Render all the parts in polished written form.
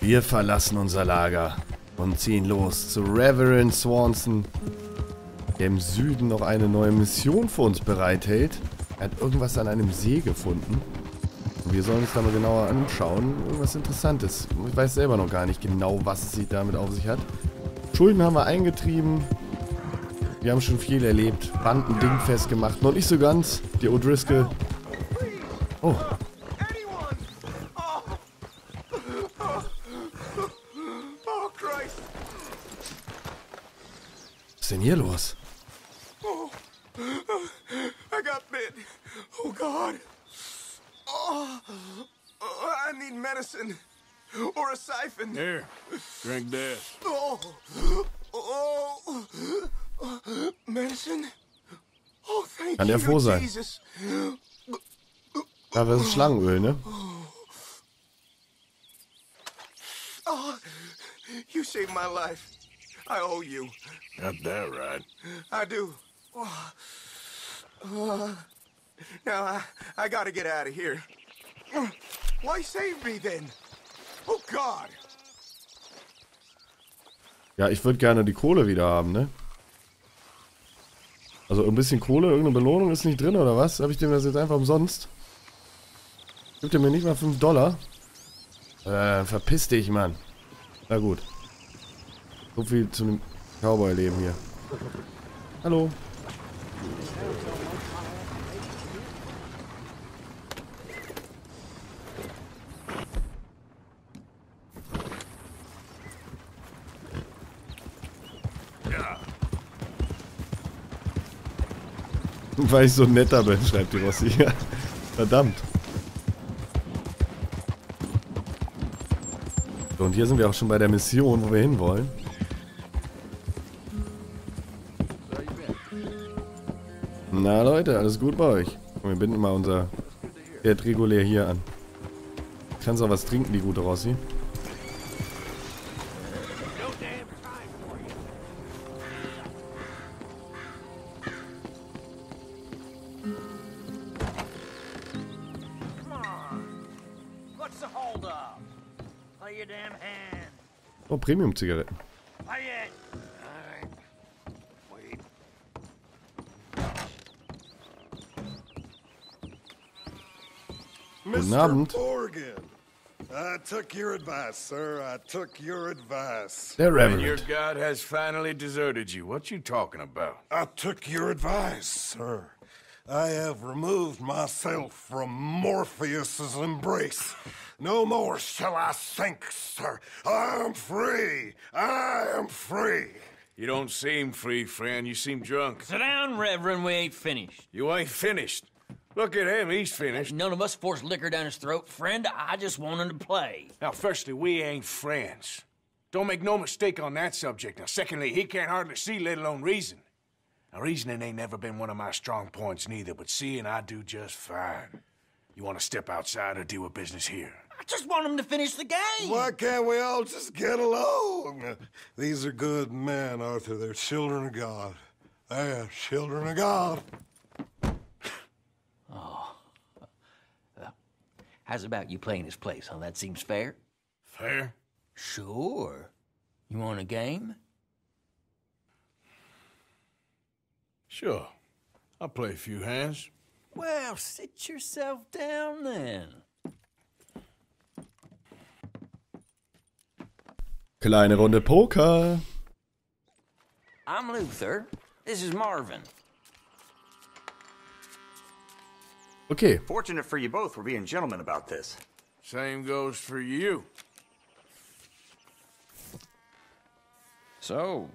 Wir verlassen unser Lager und ziehen los zu Reverend Swanson, der im Süden noch eine neue Mission für uns bereithält. Er hat irgendwas an einem See gefunden. Und wir sollen uns da mal genauer anschauen. Irgendwas Interessantes. Ich weiß selber noch gar nicht genau, was es sich damit auf sich hat. Schulden haben wir eingetrieben. Wir haben schon viel erlebt. Banden dingfest gemacht. Noch nicht so ganz. Die O'Driscoll. Oh. Was ist denn hier los? Oh, I got bit. Oh God. Oh, I need medicine or a siphon. Here, drink this. Oh, oh, medicine. Oh, thank you. Kann der froh sein? Aber das ist Schlangenöl, ne? Oh, you saved my life. I owe you. Got that right. I do. Oh. Now I gotta get out of here. Why save me then? Oh God. Ja, ich würde gerne die Kohle wieder haben, ne? Also ein bisschen Kohle, irgendeine Belohnung ist nicht drin oder was? Habe ich dem das jetzt einfach umsonst? Gibt er mir nicht mal 5 Dollar? Verpiss dich, Mann. Na gut. So viel zu dem Cowboy-Leben hier. Hallo. Ja. Weil ich so ein netter bin, schreibt die Rossi. Verdammt. So, und hier sind wir auch schon bei der Mission, wo wir hinwollen. Na Leute, alles gut bei euch? Wir binden mal unser Pferd regulär hier an. Kannst auch was trinken, die gute Rossi. Oh, Premium-Zigaretten. Guten Abend. Der Reverend. Your God has finally deserted you. What you talking about? I took your advice, sir. I have removed myself from Morpheus's embrace. No more shall I sink, sir. I am free. I am free. You don't seem free, friend. You seem drunk. Sit down, Reverend. We ain't finished. You ain't finished. Look at him, he's finished. None of us forced liquor down his throat. Friend, I just want him to play. Now, firstly, we ain't friends. Don't make no mistake on that subject. Now, secondly, he can't hardly see, let alone reason. Now, reasoning ain't never been one of my strong points neither, but seeing I do just fine. You want to step outside or do a business here? I just want him to finish the game. Why can't we all just get along? These are good men, Arthur. They're children of God. They're children of God. How's about you playing his place, huh? That seems fair? Fair? Sure. You want a game? Sure. I'll play a few hands. Well, sit yourself down then. Kleine Runde Poker. I'm Luther. This is Marvin. Okay. Fortunate for you both, we're being gentlemen about this. Same goes for you. So,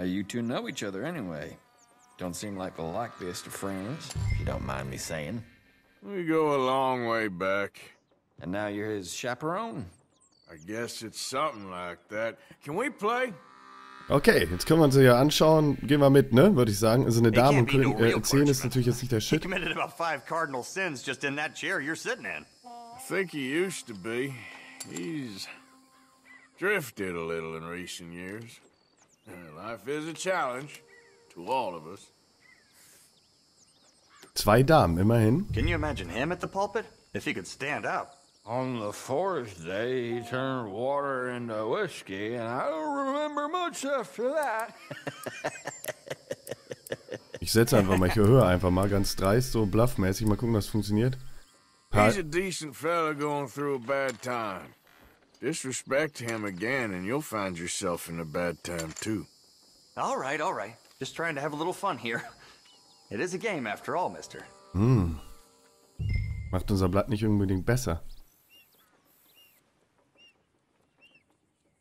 you two know each other anyway. Don't seem like the likeliest of friends, if you don't mind me saying. We go a long way back. And now you're his chaperone? I guess it's something like that. Can we play? Okay, jetzt können wir uns ja anschauen. Gehen wir mit, ne? Würde ich sagen. Also eine Dame und König erzählen ist natürlich jetzt nicht der Shit. I think he used to be. He's drifted a little in recent years. Life is a challenge to all of us. 2 Damen, immerhin. Can you imagine him at the pulpit? If he could stand up. On the fourth day, he turned water into whiskey, and I don't remember much after that. Ich setze einfach mal, ich höre einfach mal ganz dreist, so bluffmäßig, mal gucken, was funktioniert. He's a decent fella going through a bad time. Disrespect him again, and you'll find yourself in a bad time too. All right, just trying to have a little fun here. It is a game after all, Mister. Hm. Macht unser Blatt nicht unbedingt besser.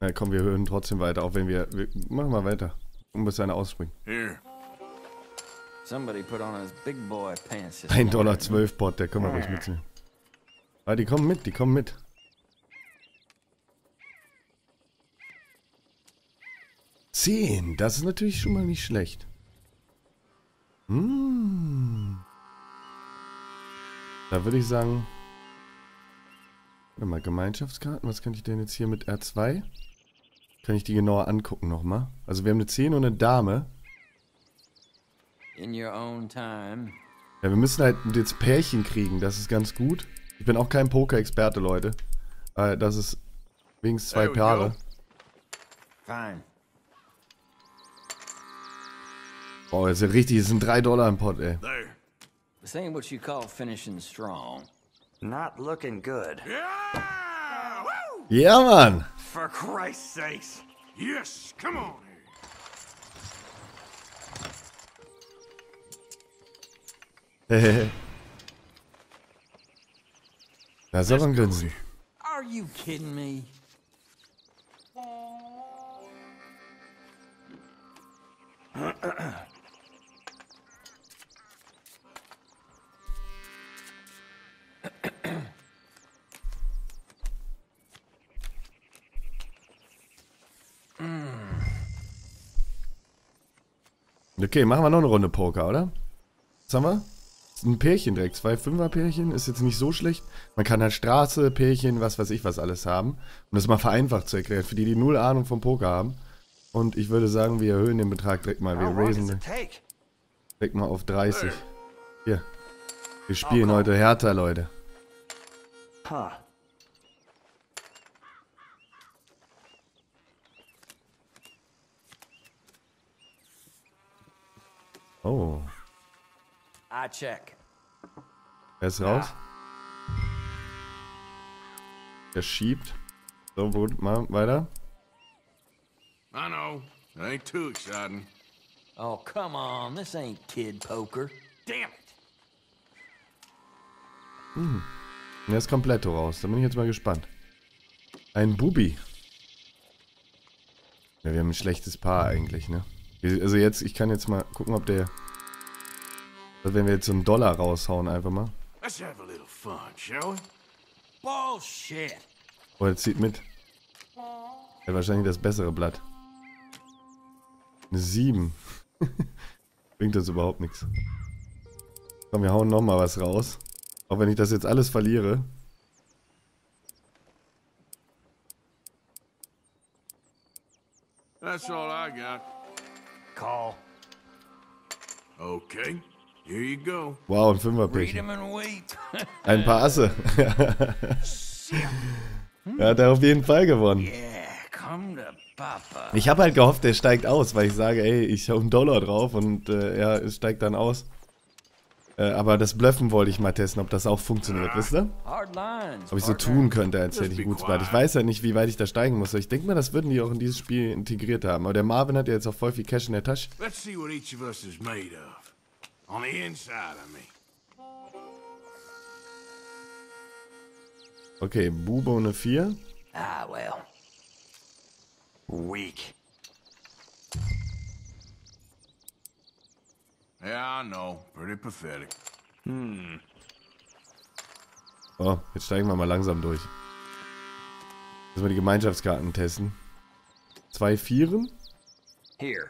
Na komm, wir hören trotzdem weiter, auch wenn wir machen mal weiter, bis einer ausspringt. $1,12 Pot, der können wir ruhig mitnehmen. Ah, die kommen mit, die kommen mit. $10, das ist natürlich schon mal nicht schlecht. Hm. Da würde ich sagen, warte mal, Gemeinschaftskarten, was kann ich denn jetzt hier mit R2? Kann ich die genauer angucken nochmal? Also wir haben eine 10 und eine Dame. In your own time. Ja, wir müssen halt jetzt Pärchen kriegen, das ist ganz gut. Ich bin auch kein Poker-Experte, Leute. Das ist wenigstens 2 Paare. Fine. Oh, das ist ja richtig, das sind $3 im Pot, ey. This ain't what you call finishing strong. Not looking good. Yeah! Woo! Yeah, man. For Christ's sakes. Yes, come on. Das ist aber ein Grinsen. Are you kidding me? Okay, machen wir noch eine Runde Poker, oder? Was haben wir? Ein Pärchen direkt, 2 Fünfer-Pärchen, ist jetzt nicht so schlecht. Man kann halt Straße, Pärchen, was weiß ich was alles haben. Um das mal vereinfacht zu erklären, für die, die null Ahnung vom Poker haben. Und ich würde sagen, wir erhöhen den Betrag direkt mal. Wir raisen den direkt mal auf 30. Hier. Wir spielen heute härter, Leute. Oh. Er ist raus. Er schiebt. So, gut, mal weiter. I know. It ain't too exciting. Oh, come on. This ain't kid poker. Damn it. Hm. Er ist komplett raus. Da bin ich jetzt mal gespannt. Ein Bubi. Ja, wir haben ein schlechtes Paar eigentlich, ne? Also jetzt, ich kann jetzt mal gucken, ob der... Also wenn wir jetzt so einen Dollar raushauen, einfach mal. Oh, jetzt zieht mit. Ja, wahrscheinlich das bessere Blatt. Eine 7. Bringt uns überhaupt nichts. Komm, wir hauen nochmal was raus. Auch wenn ich das jetzt alles verliere. That's all I got. Call. Okay. Here you go. Wow, ein Fünferpärchen. Ein paar Asse. Er hat auf jeden Fall gewonnen. Ich habe halt gehofft, der steigt aus, weil ich sage, ey, ich hau einen $1 drauf und er steigt dann aus. Aber das Bluffen wollte ich mal testen, ob das auch funktioniert, wisst ihr? Ob ich so tun könnte, als hätte ich ein gutes Blatt. Ich weiß ja halt nicht, wie weit ich da steigen muss. Ich denke mal, das würden die auch in dieses Spiel integriert haben. Aber der Marvin hat ja jetzt auch voll viel Cash in der Tasche. Let's see what each of us is made of. On the inside of me. Okay, Bubo eine 4. Ah, well. Weak. Yeah, I know. Pretty pathetic. Hm. Oh, jetzt steigen wir mal langsam durch. Müssen wir die Gemeinschaftskarten testen. 2 Vieren. Here.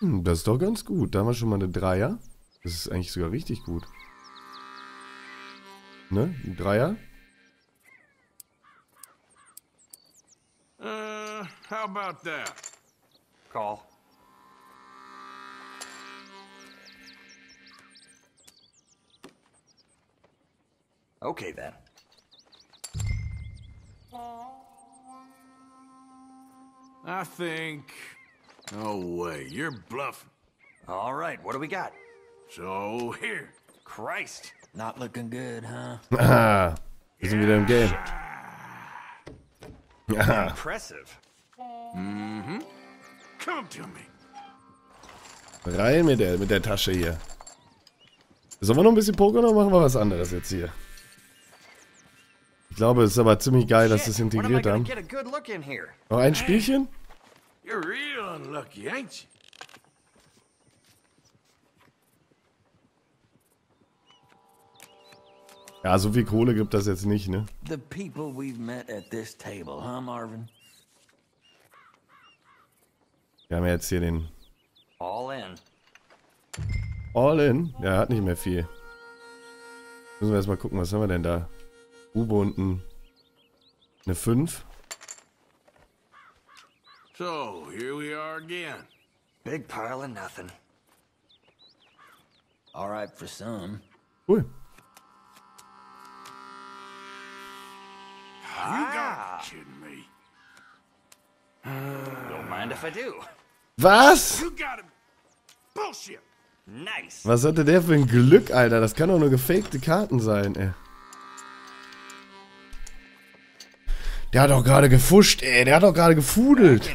Hm, das ist doch ganz gut. Da haben wir schon mal eine Dreier. Das ist eigentlich sogar richtig gut. Ne? Ein Dreier? How about that? Call. Okay, then. I think... No way, you're bluffing. All right, what do we got? So, here. Christ. Not looking good, huh? Aha. Wir sind wieder im Game. Impressive. Mhm. Come to me. Rein mit der Tasche hier. Sollen wir noch ein bisschen pokern oder machen wir was anderes jetzt hier? Ich glaube, es ist aber ziemlich geil, dass sie es integriert haben. Noch ein Spielchen? You're real unlucky, ain't you? Ja, so viel Kohle gibt das jetzt nicht, ne? The people we've met at this table, huh, Marvin? Wir haben ja jetzt hier den... All in. All in? Ja, hat nicht mehr viel. Müssen wir erstmal gucken, was haben wir denn da? U-Booten. Eine 5. So, here we are again. Big pile of nothing. All right for some. Cool. You got me. Don't mind if I do. Was? You got him. Bullshit. Nice. Was hatte der für ein Glück, Alter? Das kann doch nur gefakte Karten sein, ey. Der hat doch gerade gefuscht, ey. Der hat doch gerade gefudelt.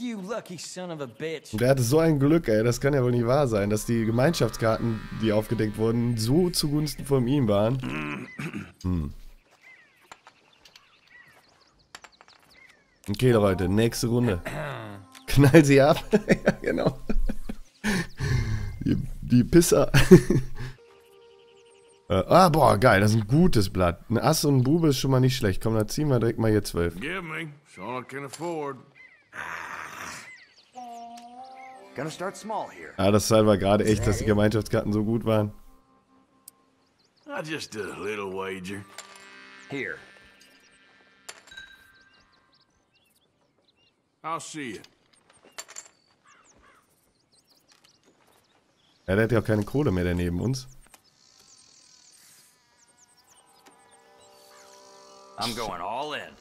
Und der hatte so ein Glück, ey. Das kann ja wohl nicht wahr sein, dass die Gemeinschaftskarten, die aufgedeckt wurden, so zugunsten von ihm waren. Hm. Okay, Leute. Nächste Runde. Knall sie ab. Ja, genau. Die Pisser. Ah, boah, geil, das ist ein gutes Blatt. Ein Ass und ein Bube ist schon mal nicht schlecht. Komm, dann ziehen wir direkt mal hier 12. Ah, das war gerade echt, dass die Gemeinschaftskarten so gut waren. Ja, der hat ja auch keine Kohle mehr, der neben uns. I'm going all in.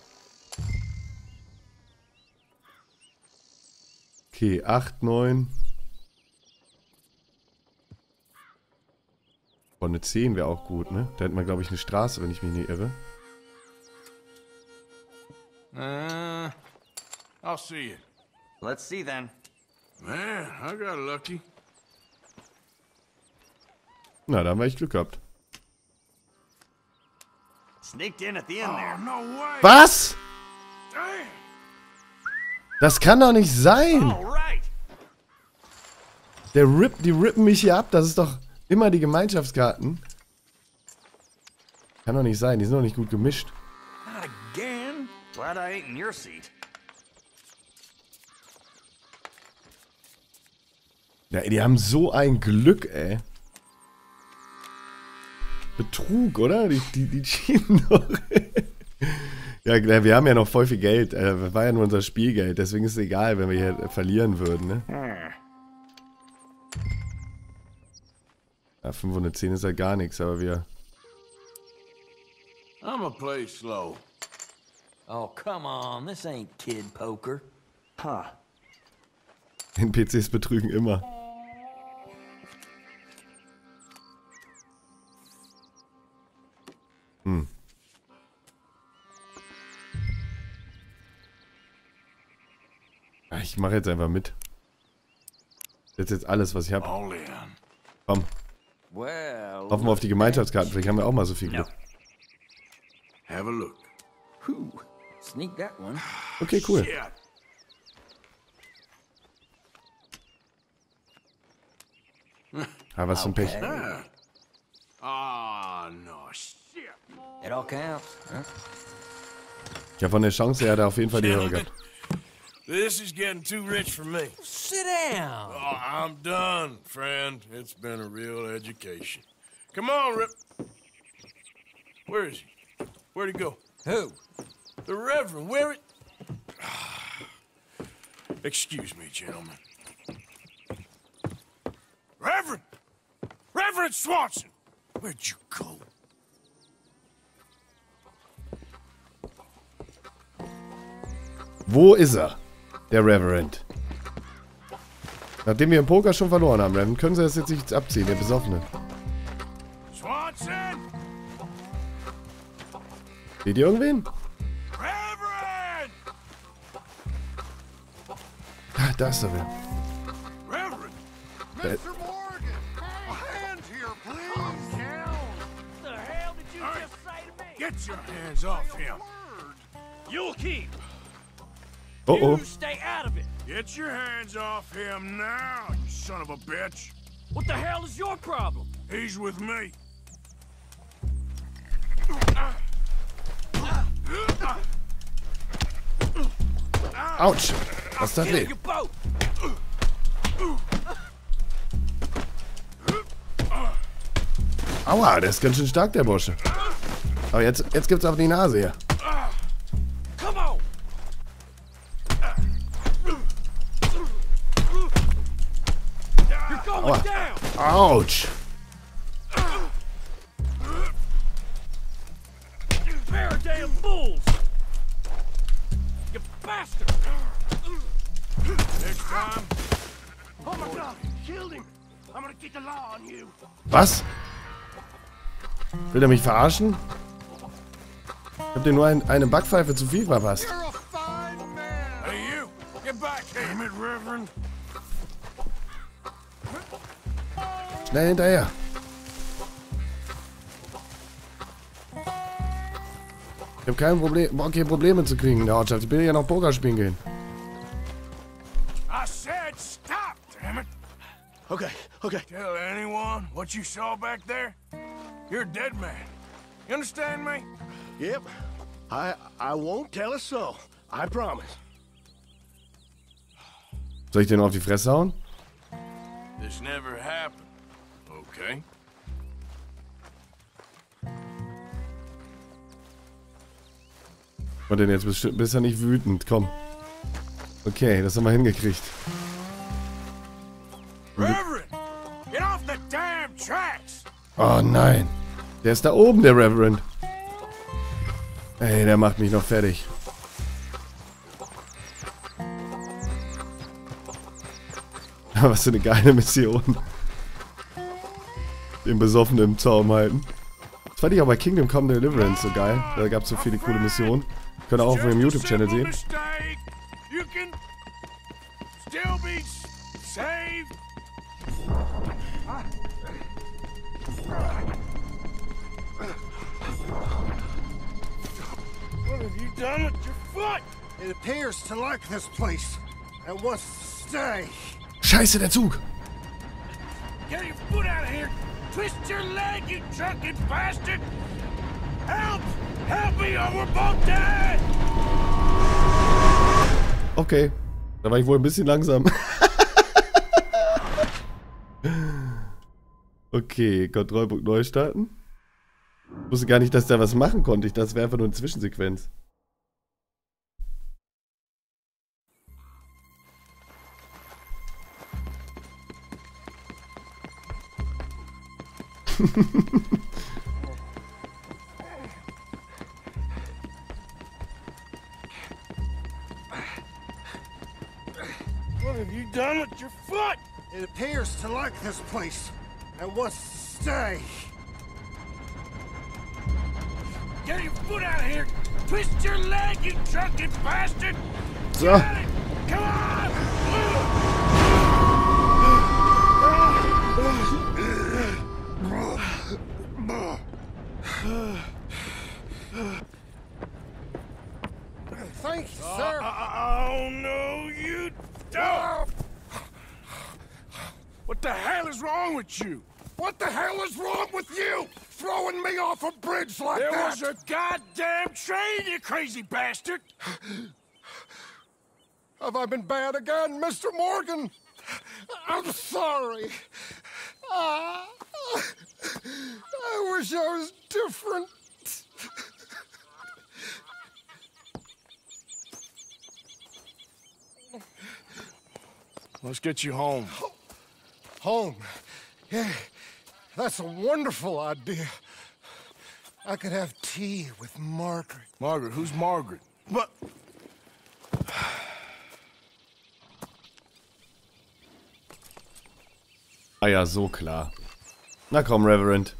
Okay, 8, 9. Oh, eine 10 wäre auch gut, ne? Da hätten wir, glaube ich, eine Straße, wenn ich mich nicht irre. I'll see you. Let's see then. Man, I got lucky. Na, da haben wir echt Glück gehabt. Was? Das kann doch nicht sein! Die rippen mich hier ab, das ist doch immer die Gemeinschaftskarten. Kann doch nicht sein, die sind doch nicht gut gemischt. Ja, die haben so ein Glück, ey. Betrug, oder? Die cheaten doch. Ja, wir haben ja noch voll viel Geld. Das war ja nur unser Spielgeld. Deswegen ist es egal, wenn wir hier verlieren würden, ne? Ja, 510 ist ja halt gar nichts, aber wir... I'm a play slow. Oh, come on. This ain't kid poker. Huh. NPCs betrügen immer. Hm. Ich mache jetzt einfach mit. Das ist jetzt alles, was ich habe. Komm. Hoffen wir auf die Gemeinschaftskarten. Vielleicht haben wir auch mal so viel Glück. Okay, cool. Ah, was für ein Pech. Ah, no. Ja, von der Chance her hat er auf jeden Fall die Höhe gehabt. This is getting too rich for me. Sit down. Oh, I'm done, friend. It's been a real education. Come on, Rip. Where is he? Where'd he go? Who? The Reverend. Where it? Excuse me, gentlemen. Reverend! Reverend Swanson! Where'd you go? Wo ist er? Der Reverend. Nachdem wir im Poker schon verloren haben, Reverend, können sie das jetzt nicht abziehen, der Besoffene. Swanson! Seht ihr irgendwen? Reverend! Ach, da ist er wieder. Reverend! Mr. Morgan! A hand here, please! What the hell did you just say to me? Get your hands off him! You'll keep! Oh oh. You stay out of it. Get your hands off him now, you son of a bitch. What the hell is your problem? He's with me. Ouch. Was das denn? Aua, der ist ganz schön stark, der Bursche. Aber jetzt gibt's auf die Nase hier. Autsch! Was? Will er mich verarschen? Ich hab dir nur eine Backpfeife zu viel verpasst. Schnell hinterher. Ich habe kein Problem, Bock hier Probleme zu kriegen in der Ortschaft. Ich will ja noch Poker spielen gehen. I said stop, damn it. Okay. Tell anyone what you saw back there. You're a dead man. You understand me? Yep. I won't tell a soul. I promise. Soll ich den auf die Fresse hauen? This never happened. Okay. Und denn jetzt bist du nicht wütend, komm. Okay, das haben wir hingekriegt. Reverend, get off the damn tracks. Oh nein. Der ist da oben, der Reverend. Ey, der macht mich noch fertig. Was für eine geile Mission. Den Besoffenen im Zaum halten. Das fand ich auch bei Kingdom Come Deliverance so geil. Da gab es so viele coole Missionen. Könnt ihr auch auf meinem YouTube-Channel sehen. Scheiße, der Zug! Twist your leg, you drunken bastard! Help! Help me or we're both dead! Okay, da war ich wohl ein bisschen langsam. Okay, Kontrollpunkt neu starten. Ich wusste gar nicht, dass der was machen konnte. Ich dachte, das wäre einfach nur eine Zwischensequenz. What have you done with your foot? It appears to like this place and wants to stay. Get your foot out of here! Twist your leg, you drunken bastard! So. Come on! Thank you, sir. Oh no, you don't! What the hell is wrong with you? What the hell is wrong with you? Throwing me off a bridge like that? There was a goddamn train, you crazy bastard! Have I been bad again, Mr. Morgan? I'm sorry. I wish I was different. Let's get you home. Home? Yeah, that's a wonderful idea. I could have tea with Margaret. Margaret? Who's Margaret? But... Ah ja, so klar. Na komm, Reverend.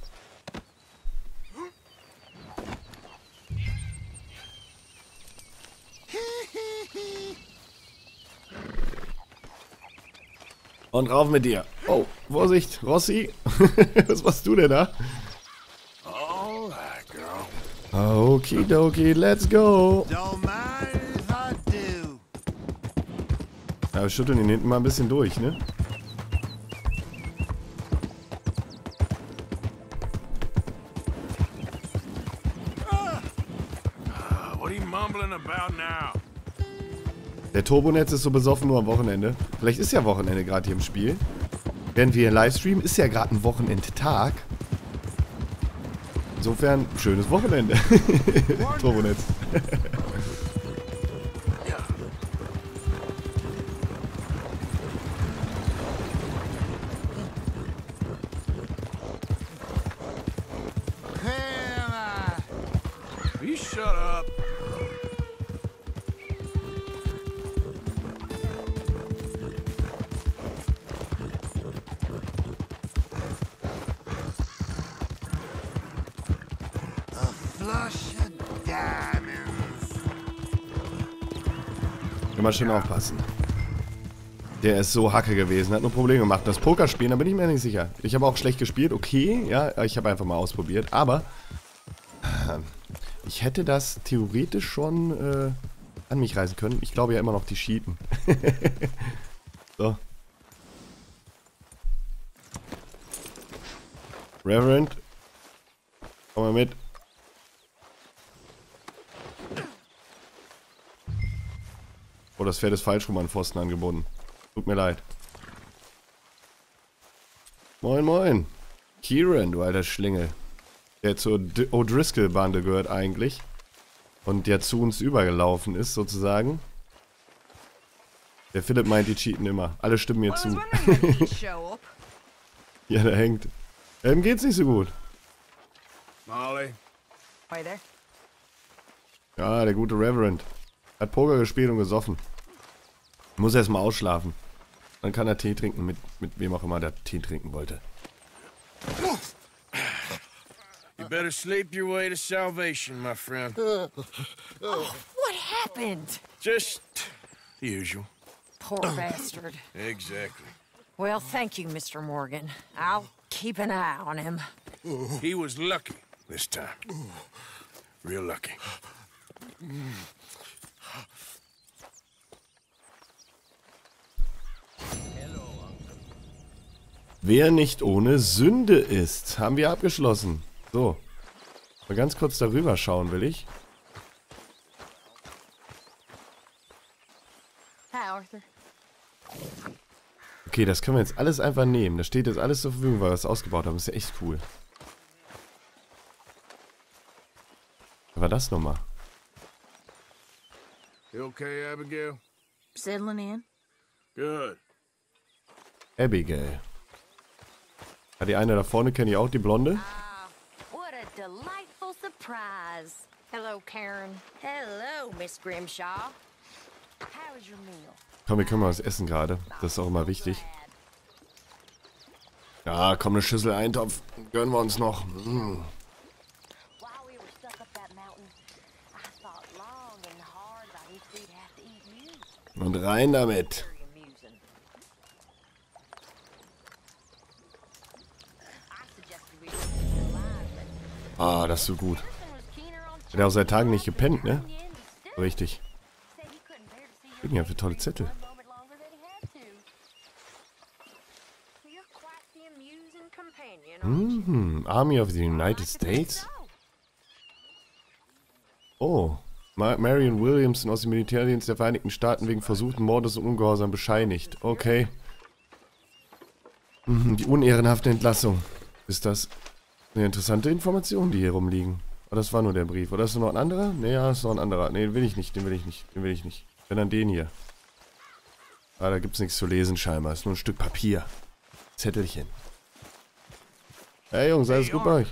Und rauf mit dir. Oh, Vorsicht, Rossi. Was machst du denn da? Okidoki, let's go. Ja, wir schütteln ihn hinten mal ein bisschen durch, ne? Der Turbonetz ist so besoffen nur am Wochenende. Vielleicht ist ja Wochenende gerade hier im Spiel. Während wir hier livestreamen, ist ja gerade ein Wochenendtag. Insofern, schönes Wochenende. Turbonetz. Immer schön aufpassen. Der ist so Hacke gewesen, hat nur Probleme gemacht. Das Pokerspielen, da bin ich mir nicht sicher. Ich habe auch schlecht gespielt, okay, ja, ich habe einfach mal ausprobiert, aber ich hätte das theoretisch schon an mich reißen können. Ich glaube ja immer noch, die cheaten. So. Reverend, komm mal mit. Oh, das Pferd ist falsch rum an Pfosten angebunden. Tut mir leid. Moin, moin. Kieran, du alter Schlingel. Der zur O'Driscoll-Bande gehört eigentlich. Und der zu uns übergelaufen ist, sozusagen. Der Philipp meint, die cheaten immer. Alle stimmen mir zu. Ja, der hängt. Dem geht's nicht so gut. Ja, der gute Reverend. Hat Poker gespielt und gesoffen. Muss erst mal ausschlafen. Dann kann er Tee trinken, mit wem auch immer der Tee trinken wollte. You better sleep your way to salvation, my friend. Oh, what happened? Just the usual. Poor bastard. Exactly. Well, thank you, Mr. Morgan. I'll keep an eye on him. He was lucky this time. Real lucky. Wer nicht ohne Sünde ist, haben wir abgeschlossen. So, mal ganz kurz darüber schauen will ich. Okay, das können wir jetzt alles einfach nehmen. Da steht jetzt alles zur Verfügung, weil wir das ausgebaut haben. Das ist ja echt cool. Was war das nochmal? You okay, Abigail? Settling in. Good. Abigail. Ja, die eine da vorne kenne ich auch, die Blonde. What a delightful surprise. Hello, Karen. Hello, Ms. Grimshaw. How is your meal? Komm, wir können mal was essen gerade. Das ist auch immer wichtig. Ja, komm, eine Schüssel Eintopf. Gönnen wir uns noch. Mm. Und rein damit. Ah, das ist so gut. Hat er auch seit Tagen nicht gepennt, ne? Richtig. Was sind ja für tolle Zettel. Mhm, Army of the United States. Oh, Marion Williamson aus dem Militärdienst der Vereinigten Staaten wegen versuchten Mordes und Ungehorsam bescheinigt. Okay. Mhm, die unehrenhafte Entlassung. Ist das... Eine interessante Information, die hier rumliegen. Oh, das war nur der Brief. Oder ist noch ein anderer? Ne, ja, ist noch ein anderer. Ne, den will ich nicht, den will ich nicht, den will ich nicht. Wenn dann den hier. Ah, da gibt's nichts zu lesen scheinbar. Ist nur ein Stück Papier. Zettelchen. Hey Jungs, alles gut bei euch?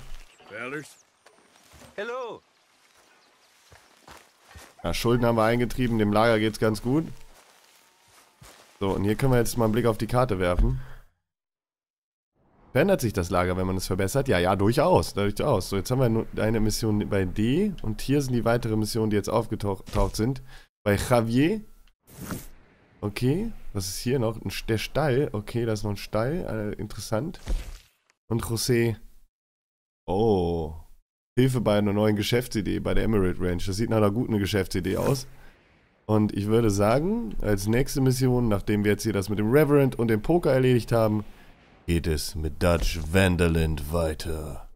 Hallo. Ja, Schulden haben wir eingetrieben. Dem Lager geht's ganz gut. So, und hier können wir jetzt mal einen Blick auf die Karte werfen. Verändert sich das Lager, wenn man es verbessert? Ja, ja, durchaus. So, jetzt haben wir nur eine Mission bei D. Und hier sind die weiteren Missionen, die jetzt aufgetaucht sind. Bei Javier. Okay, was ist hier noch? Der Stall. Okay, da ist noch ein Stall. Interessant. Und José. Oh. Hilfe bei einer neuen Geschäftsidee bei der Emerald Ranch. Das sieht nach einer guten Geschäftsidee aus. Und ich würde sagen, als nächste Mission, nachdem wir jetzt hier das mit dem Reverend und dem Poker erledigt haben, geht es mit Dutch Van der Linde weiter.